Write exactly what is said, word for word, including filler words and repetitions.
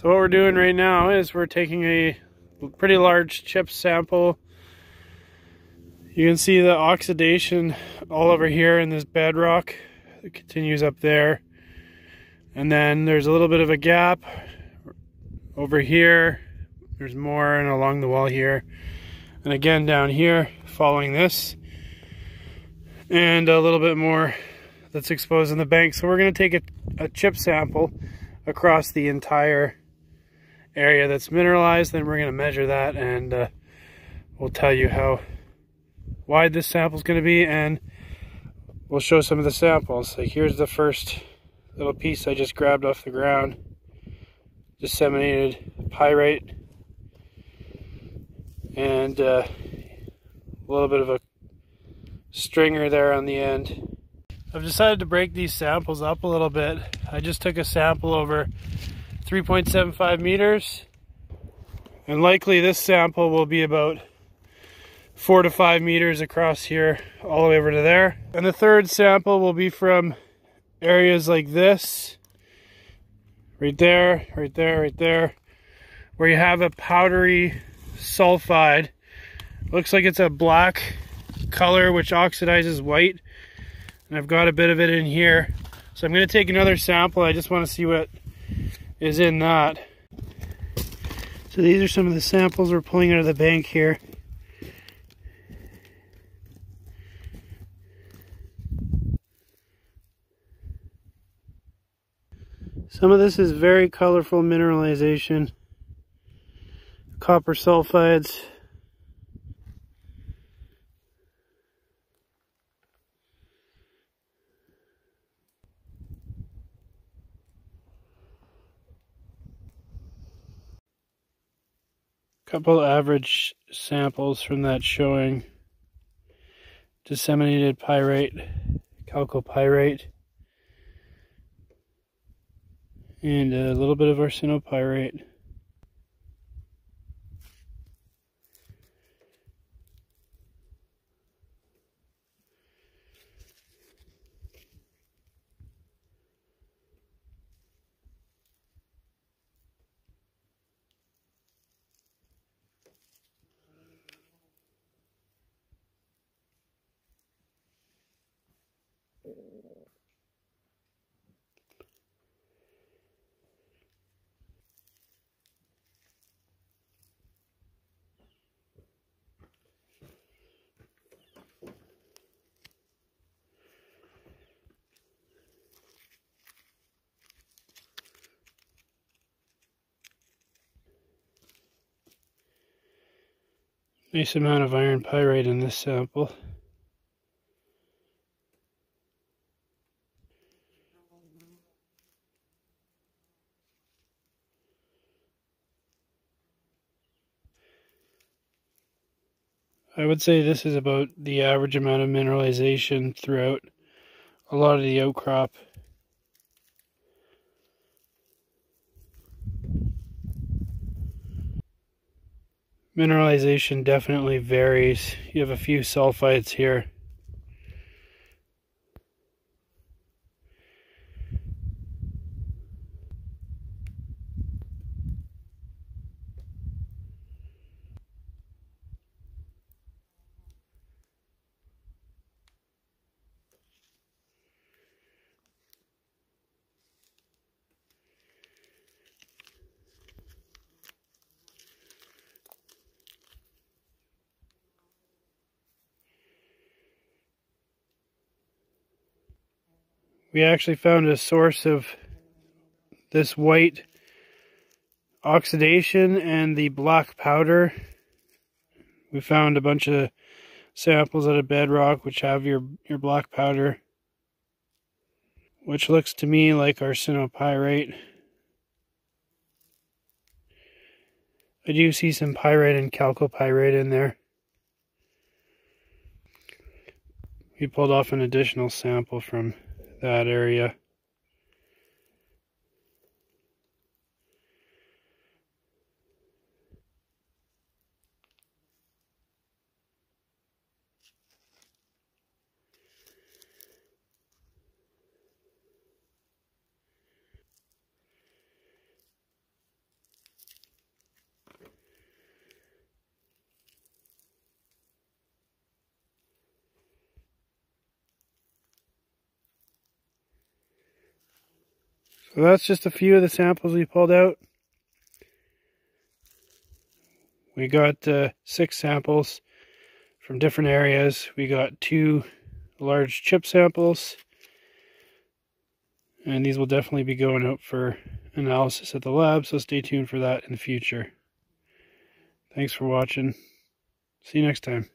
So what we're doing right now is we're taking a pretty large chip sample. You can see the oxidation all over here in this bedrock. It continues up there. And then there's a little bit of a gap over here. There's more and along the wall here. And again down here following this. And a little bit more that's exposed in the bank. So we're going to take a, a chip sample across the entire area that's mineralized. Then we're going to measure that, and uh, we'll tell you how wide this sample is going to be, and we'll show some of the samples. Like, here's the first little piece I just grabbed off the ground. Disseminated pyrite. And uh, a little bit of a stringer there on the end. I've decided to break these samples up a little bit. I just took a sample over three point seven five meters. And likely this sample will be about four to five meters across here, all the way over to there. And the third sample will be from areas like this, right there, right there, right there, where you have a powdery sulfide. Looks like it's a black color which oxidizes white, and I've got a bit of it in here. So I'm going to take another sample. I just want to see what is in that. So these are some of the samples we're pulling out of the bank here. Some of this is very colorful mineralization. Copper sulfides. Couple average samples from that showing. Disseminated pyrite, chalcopyrite. And a little bit of arsenopyrite. Nice amount of iron pyrite in this sample. I would say this is about the average amount of mineralization throughout a lot of the outcrop. Mineralization definitely varies. You have a few sulfides here. We actually found a source of this white oxidation and the black powder. We found a bunch of samples out of bedrock which have your, your black powder, which looks to me like arsenopyrite. I do see some pyrite and chalcopyrite in there. We pulled off an additional sample from that area. So that's just a few of the samples we pulled out. We got uh, six samples from different areas. We got two large chip samples, and these will definitely be going out for analysis at the lab, so stay tuned for that in the future. Thanks for watching. See you next time.